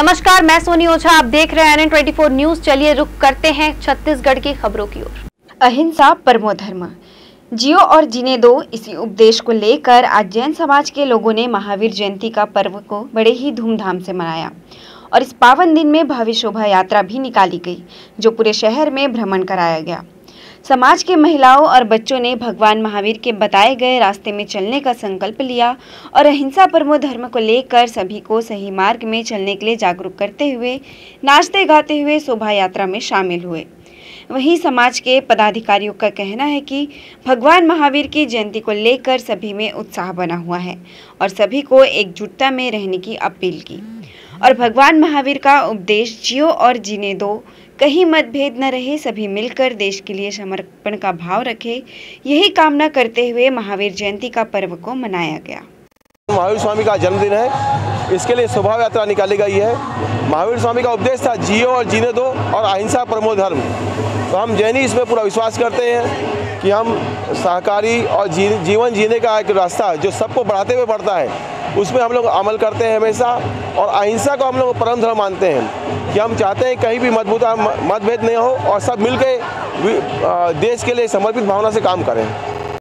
नमस्कार, मैं सोनी ओझा, आप देख रहे हैं NN24 न्यूज। चलिए रुक करते हैं छत्तीसगढ़ की खबरों की ओर। अहिंसा परमो धर्म, जियो और जीने दो, इसी उपदेश को लेकर आज जैन समाज के लोगों ने महावीर जयंती का पर्व को बड़े ही धूमधाम से मनाया और इस पावन दिन में भव्य शोभा यात्रा भी निकाली गई, जो पूरे शहर में भ्रमण कराया गया। समाज के महिलाओं और बच्चों ने भगवान महावीर के बताए गए रास्ते में चलने का संकल्प लिया और अहिंसा परमो धर्म को लेकर सभी को सही मार्ग में चलने के लिए जागरूक करते हुए नाचते गाते हुए शोभा यात्रा में शामिल हुए। वहीं समाज के पदाधिकारियों का कहना है कि भगवान महावीर की जयंती को लेकर सभी में उत्साह बना हुआ है और सभी को एकजुटता में रहने की अपील की और भगवान महावीर का उपदेश जियो और जीने दो, कहीं मतभेद न रहे, सभी मिलकर देश के लिए समर्पण का भाव रखें, यही कामना करते हुए महावीर जयंती का पर्व को मनाया गया। महावीर स्वामी का जन्मदिन है, इसके लिए शोभा यात्रा निकाली गई है। महावीर स्वामी का उपदेश था जियो और जीने दो और अहिंसा परमो धर्म, तो हम जैनी इसमें पूरा विश्वास करते हैं कि हम सहकारी और जीवन जीने का एक रास्ता जो सबको बढ़ाते हुए बढ़ता है, उसमें हम लोग अमल करते हैं हमेशा। और अहिंसा को हम लोग परम धर्म मानते हैं कि हम चाहते हैं कहीं भी मतभेद नहीं हो और सब मिलकर देश के लिए समर्पित भावना से काम करें।